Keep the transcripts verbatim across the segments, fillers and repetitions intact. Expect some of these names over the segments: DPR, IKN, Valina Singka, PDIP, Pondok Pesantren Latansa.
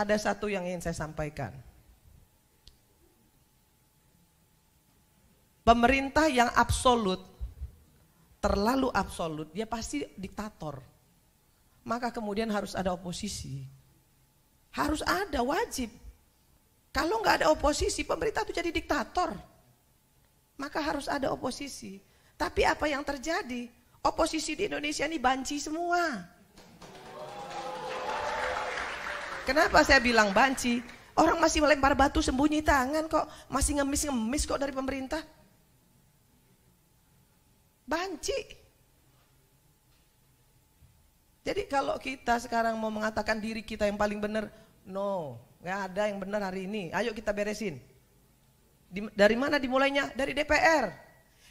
ada satu yang ingin saya sampaikan. Pemerintah yang absolut, terlalu absolut, dia pasti diktator. Maka kemudian harus ada oposisi. Harus ada, wajib. Kalau nggak ada oposisi, pemerintah itu jadi diktator. Maka harus ada oposisi. Tapi apa yang terjadi? Oposisi di Indonesia ini banci semua. Kenapa saya bilang banci? Orang masih melempar batu sembunyi tangan kok, masih ngemis-ngemis kok dari pemerintah. Banci. Jadi kalau kita sekarang mau mengatakan diri kita yang paling benar, no, nggak ada yang benar hari ini. Ayo kita beresin. Di, dari mana dimulainya? Dari D P R.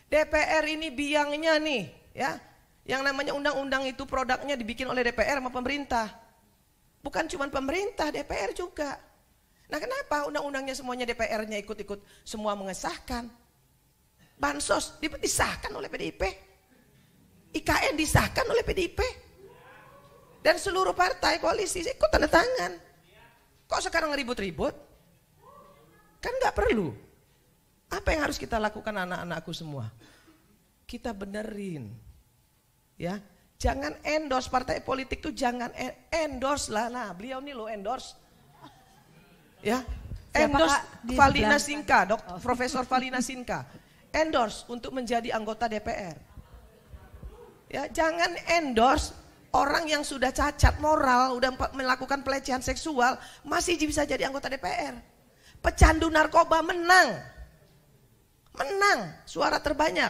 D P R ini biangnya nih, ya, yang namanya undang-undang itu produknya dibikin oleh D P R sama pemerintah. Bukan cuma pemerintah, D P R juga. Nah kenapa undang-undangnya semuanya D P R-nya ikut-ikut semua mengesahkan? Bansos disahkan oleh P D I P, I K N disahkan oleh P D I P, dan seluruh partai koalisi ikut tanda tangan. Kok sekarang ribut-ribut? Kan nggak perlu. Apa yang harus kita lakukan anak-anakku semua? Kita benerin. Ya, jangan endorse partai politik tuh, jangan endorse lah. Nah, beliau nih lo endorse. Ya. Endorse Valina Singka, Doktor Profesor Valina Singka. Endorse untuk menjadi anggota D P R. Ya, jangan endorse orang yang sudah cacat moral, udah melakukan pelecehan seksual, masih bisa jadi anggota D P R. Pecandu narkoba menang. Menang suara terbanyak.